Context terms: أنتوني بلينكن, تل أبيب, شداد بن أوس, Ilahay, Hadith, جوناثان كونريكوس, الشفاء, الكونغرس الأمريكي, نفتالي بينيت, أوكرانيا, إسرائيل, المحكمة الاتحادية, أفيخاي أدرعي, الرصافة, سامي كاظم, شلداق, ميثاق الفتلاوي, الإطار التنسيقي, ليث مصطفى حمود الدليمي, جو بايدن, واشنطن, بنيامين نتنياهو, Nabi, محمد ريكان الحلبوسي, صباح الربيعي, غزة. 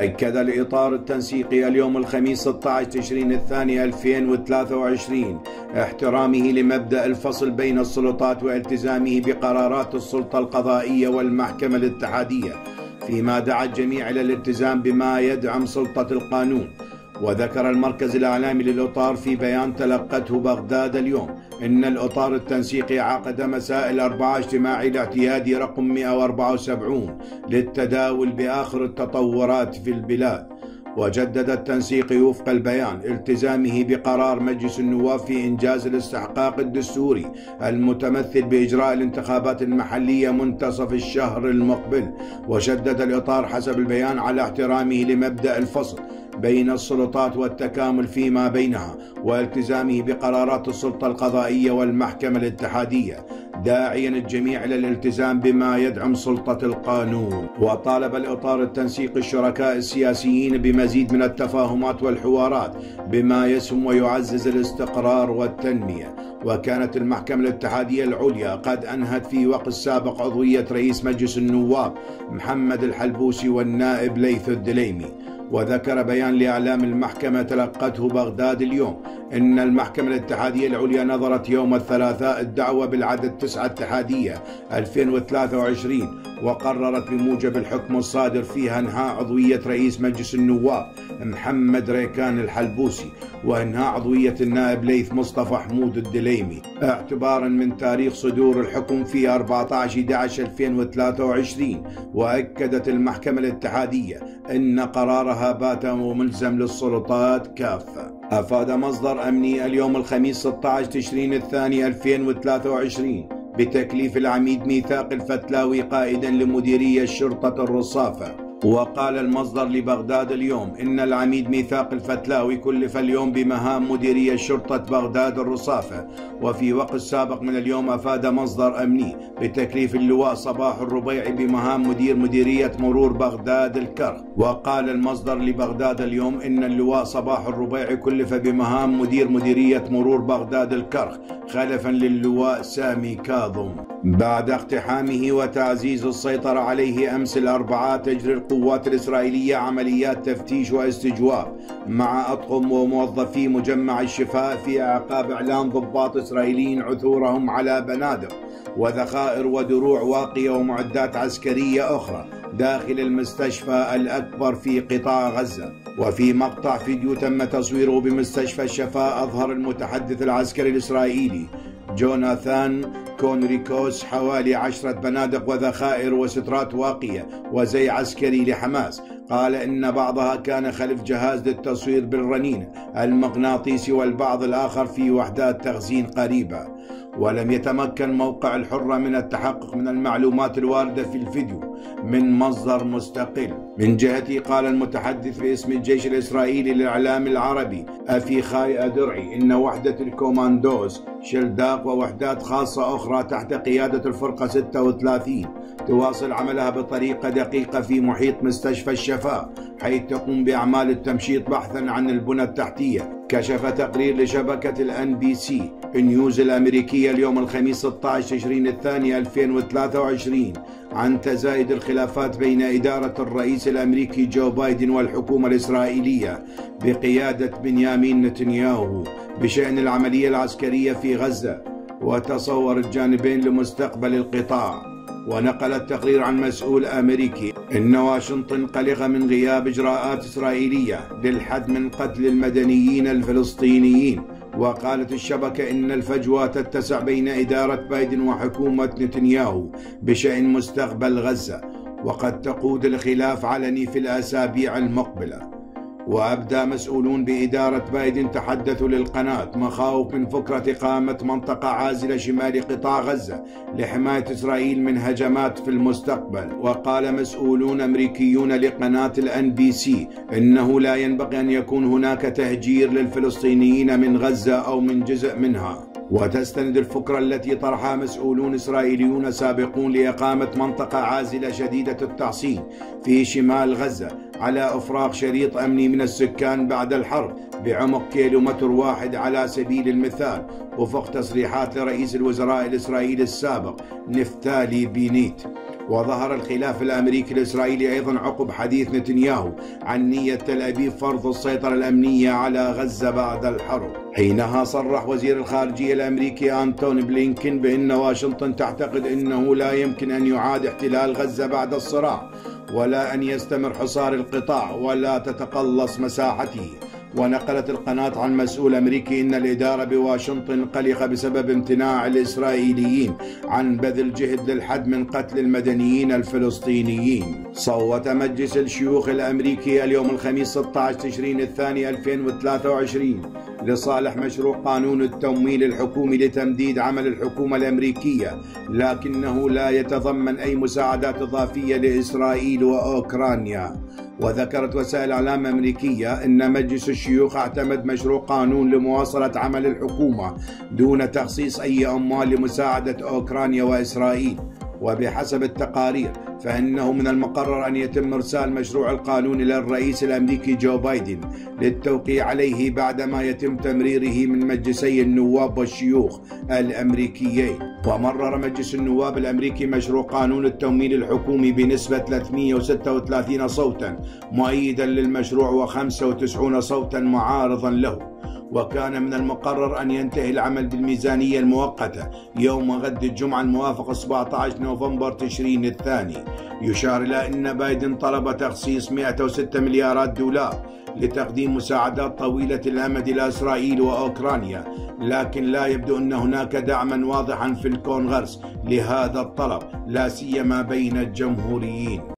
أكد الإطار التنسيقي اليوم الخميس 16 تشرين الثاني 2023 احترامه لمبدأ الفصل بين السلطات والتزامه بقرارات السلطة القضائية والمحكمة الاتحادية، فيما دعا الجميع إلى الالتزام بما يدعم سلطة القانون. وذكر المركز الإعلامي للإطار في بيان تلقته بغداد اليوم إن الإطار التنسيقي عقد مساء الأربعاء اجتماع الاعتيادي رقم 174 للتداول بآخر التطورات في البلاد. وجدد التنسيقي وفق البيان التزامه بقرار مجلس النواب في إنجاز الاستحقاق الدستوري المتمثل بإجراء الانتخابات المحلية منتصف الشهر المقبل. وشدد الإطار حسب البيان على احترامه لمبدأ الفصل بين السلطات والتكامل فيما بينها والتزامه بقرارات السلطة القضائية والمحكمة الاتحادية، داعيا الجميع إلى الالتزام بما يدعم سلطة القانون. وطالب الإطار التنسيقي الشركاء السياسيين بمزيد من التفاهمات والحوارات بما يسهم ويعزز الاستقرار والتنمية. وكانت المحكمة الاتحادية العليا قد أنهت في وقت سابق عضوية رئيس مجلس النواب محمد الحلبوسي والنائب ليث الدليمي. وذكر بيان لإعلام المحكمة تلقته بغداد اليوم إن المحكمة الاتحادية العليا نظرت يوم الثلاثاء الدعوى بالعدد 9 اتحادية 2023 وقررت بموجب الحكم الصادر فيها إنهاء عضوية رئيس مجلس النواب محمد ريكان الحلبوسي وإنهاء عضوية النائب ليث مصطفى حمود الدليمي اعتبارا من تاريخ صدور الحكم في 14/11/2023. وأكدت المحكمة الاتحادية إن قرارها بات ملزم للسلطات كافة. أفاد مصدر أمني اليوم الخميس 16 تشرين الثاني 2023 بتكليف العميد ميثاق الفتلاوي قائدا لمديرية شرطة الرصافة. وقال المصدر لبغداد اليوم إن العميد ميثاق الفتلاوي كلف اليوم بمهام مديرية شرطة بغداد الرصافة. وفي وقت سابق من اليوم أفاد مصدر أمني بتكليف اللواء صباح الربيعي بمهام مدير مديرية مرور بغداد الكرخ. وقال المصدر لبغداد اليوم إن اللواء صباح الربيعي كلف بمهام مدير مديرية مرور بغداد الكرخ خلفا للواء سامي كاظم. بعد اقتحامه وتعزيز السيطرة عليه أمس الأربعاء تجري القوات الإسرائيلية عمليات تفتيش واستجواب مع أطقم وموظفي مجمع الشفاء في أعقاب إعلان ضباط إسرائيليين عثورهم على بنادق وذخائر ودروع واقية ومعدات عسكرية أخرى داخل المستشفى الأكبر في قطاع غزة. وفي مقطع فيديو تم تصويره بمستشفى الشفاء أظهر المتحدث العسكري الإسرائيلي جوناثان كونريكوس حوالي 10 بنادق وذخائر وسترات واقية وزي عسكري لحماس. قال إن بعضها كان خلف جهاز للتصوير بالرنين المغناطيسي والبعض الآخر في وحدات تخزين قريبة. ولم يتمكن موقع الحرة من التحقق من المعلومات الواردة في الفيديو من مصدر مستقل. من جهته قال المتحدث باسم الجيش الإسرائيلي للإعلام العربي أفيخاي أدرعي إن وحدة الكوماندوز شلداق ووحدات خاصة أخرى تحت قيادة الفرقة 36 تواصل عملها بطريقة دقيقة في محيط مستشفى الشفاء حيث تقوم بأعمال التمشيط بحثا عن البنى التحتية. كشف تقرير لشبكة الNBC نيوز الأمريكية اليوم الخميس 16 تشرين الثاني 2023 عن تزايد الخلافات بين إدارة الرئيس الأمريكي جو بايدن والحكومة الإسرائيلية بقيادة بنيامين نتنياهو بشأن العملية العسكرية في غزة وتصور الجانبين لمستقبل القطاع. ونقل التقرير عن مسؤول أمريكي إن واشنطن قلقة من غياب إجراءات إسرائيلية للحد من قتل المدنيين الفلسطينيين. وقالت الشبكة إن الفجوة تتسع بين إدارة بايدن وحكومة نتنياهو بشأن مستقبل غزة وقد تقود الخلاف علني في الأسابيع المقبلة. وأبدى مسؤولون بإدارة بايدن تحدثوا للقناة مخاوف من فكرة إقامة منطقة عازلة شمال قطاع غزة لحماية إسرائيل من هجمات في المستقبل. وقال مسؤولون أمريكيون لقناة الNBC إنه لا ينبغي أن يكون هناك تهجير للفلسطينيين من غزة أو من جزء منها. وتستند الفكرة التي طرحها مسؤولون إسرائيليون سابقون لإقامة منطقة عازلة شديدة التعصيب في شمال غزة على إفراغ شريط أمني من السكان بعد الحرب بعمق كيلومتر واحد على سبيل المثال وفق تصريحات لرئيس الوزراء الإسرائيلي السابق نفتالي بينيت. وظهر الخلاف الأمريكي الإسرائيلي أيضا عقب حديث نتنياهو عن نية تل أبيب فرض السيطرة الأمنية على غزة بعد الحرب. حينها صرح وزير الخارجية الأمريكي أنتوني بلينكن بأن واشنطن تعتقد أنه لا يمكن أن يعاد احتلال غزة بعد الصراع، ولا أن يستمر حصار القطاع، ولا تتقلص مساحته. ونقلت القناة عن مسؤول أمريكي أن الإدارة بواشنطن قلقة بسبب امتناع الإسرائيليين عن بذل جهد للحد من قتل المدنيين الفلسطينيين. صوت مجلس الشيوخ الأمريكي اليوم الخميس 16 تشرين الثاني 2023 لصالح مشروع قانون التمويل الحكومي لتمديد عمل الحكومة الأمريكية، لكنه لا يتضمن أي مساعدات إضافية لإسرائيل وأوكرانيا. وذكرت وسائل إعلام أمريكية أن مجلس الشيوخ اعتمد مشروع قانون لمواصلة عمل الحكومة دون تخصيص أي أموال لمساعدة أوكرانيا وإسرائيل. وبحسب التقارير فإنه من المقرر أن يتم إرسال مشروع القانون إلى الرئيس الأمريكي جو بايدن للتوقيع عليه بعدما يتم تمريره من مجلسي النواب والشيوخ الأمريكيين. ومرر مجلس النواب الأمريكي مشروع قانون التمويل الحكومي بنسبة 336 صوتا مؤيدا للمشروع و95 صوتا معارضا له. وكان من المقرر أن ينتهي العمل بالميزانية المؤقتة يوم غد الجمعة الموافق 17 نوفمبر تشرين الثاني. يشار إلى أن بايدن طلب تخصيص 106 مليارات دولار لتقديم مساعدات طويلة الأمد إلى إسرائيل وأوكرانيا، لكن لا يبدو أن هناك دعما واضحا في الكونغرس لهذا الطلب، لا سيما بين الجمهوريين.